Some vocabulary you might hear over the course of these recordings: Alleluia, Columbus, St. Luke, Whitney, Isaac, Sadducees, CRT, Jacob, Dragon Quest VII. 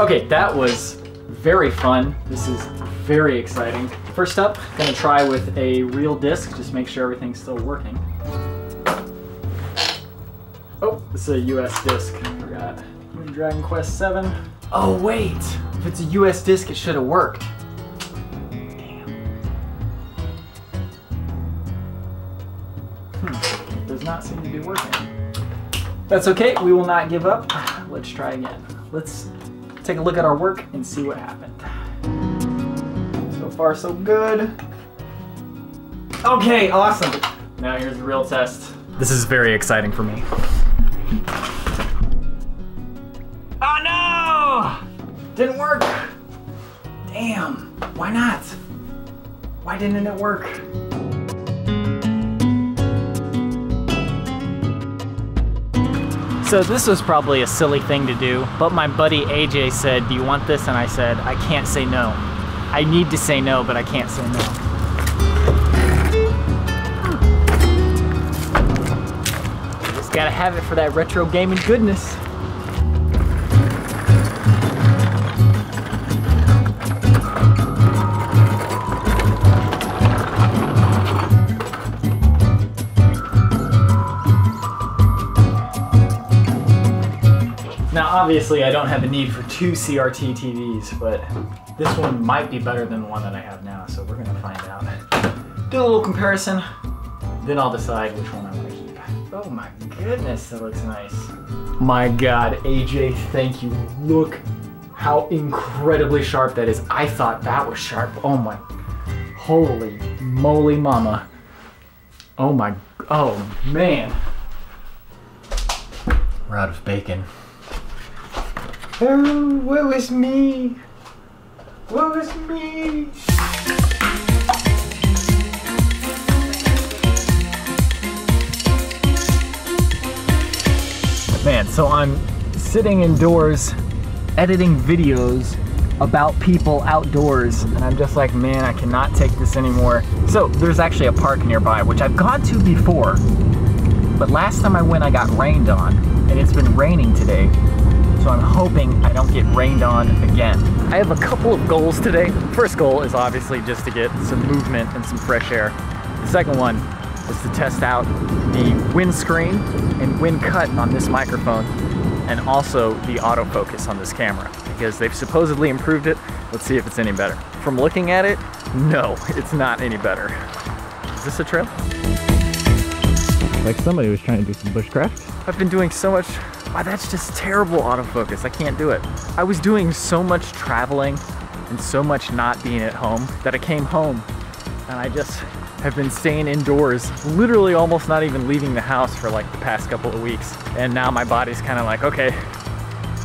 Okay, that was very fun. This is very exciting. First up, I'm gonna try with a real disc, just make sure everything's still working. Oh, this is a US disc, I forgot. Dragon Quest VII. Oh wait, if it's a US disc, it should have worked. It does not seem to be working. That's okay, we will not give up. Let's try again. Let's take a look at our work and see what happened. So far, so good. Okay, awesome. Now here's the real test. This is very exciting for me. Oh no! Didn't work. Damn, why not? Why didn't it work? So this was probably a silly thing to do, but my buddy AJ said, "Do you want this?" And I said, "I can't say no. I need to say no, but I can't say no." Just gotta have it for that retro gaming goodness. Now obviously I don't have a need for two CRT TVs, but this one might be better than the one that I have now, so we're gonna find out. Do a little comparison, then I'll decide which one I want to keep. Oh my goodness, that looks nice. My God, AJ, thank you. Look how incredibly sharp that is. I thought that was sharp. Oh my, holy moly mama. Oh my, oh man. We're out of bacon. Oh, what was me? What was me? Man, so I'm sitting indoors editing videos about people outdoors, and I'm just like, man, I cannot take this anymore. So there's actually a park nearby, which I've gone to before, but last time I went, I got rained on, and it's been raining today. So I'm hoping I don't get rained on again. I have a couple of goals today. First goal is obviously just to get some movement and some fresh air. The second one is to test out the windscreen and wind cut on this microphone and also the autofocus on this camera because they've supposedly improved it. Let's see if it's any better. From looking at it, no, it's not any better. Is this a trip? Like somebody was trying to do some bushcraft. I've been doing so much. Wow, that's just terrible autofocus. I can't do it. I was doing so much traveling and so much not being at home that I came home and I just have been staying indoors, literally almost not even leaving the house for like the past couple of weeks. And now my body's kind of like, okay,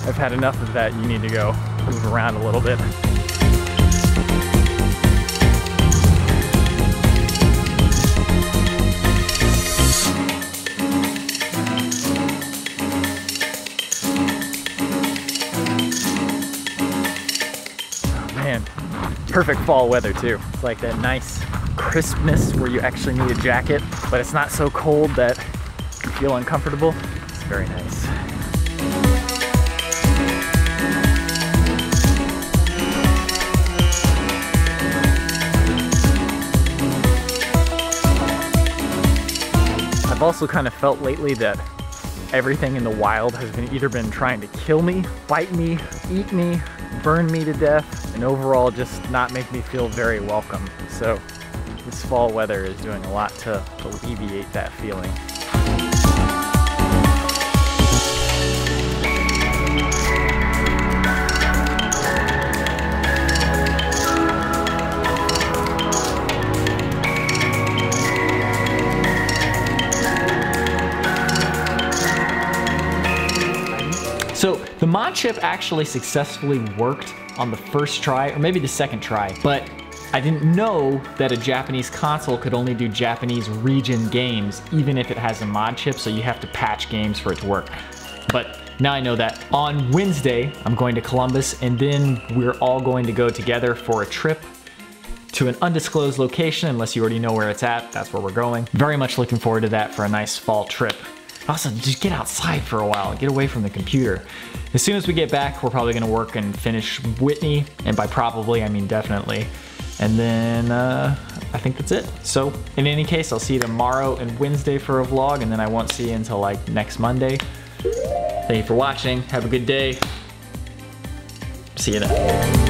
I've had enough of that. You need to go move around a little bit. Perfect fall weather too. It's like that nice crispness where you actually need a jacket, but it's not so cold that you feel uncomfortable. It's very nice. I've also kind of felt lately that everything in the wild has been either been trying to kill me, bite me, eat me, burn me to death, and overall just not make me feel very welcome. So this fall weather is doing a lot to alleviate that feeling. So the mod chip actually successfully worked on the first try, or maybe the second try, but I didn't know that a Japanese console could only do Japanese region games, even if it has a mod chip, so you have to patch games for it to work. But now I know that. On Wednesday, I'm going to Columbus, and then we're all going to go together for a trip to an undisclosed location, unless you already know where it's at, that's where we're going. Very much looking forward to that for a nice fall trip. Also, just get outside for a while, get away from the computer. As soon as we get back, we're probably gonna work and finish Whitney, and by probably, I mean definitely. And then I think that's it. So in any case, I'll see you tomorrow and Wednesday for a vlog, and then I won't see you until like next Monday. Thank you for watching, have a good day. See you then.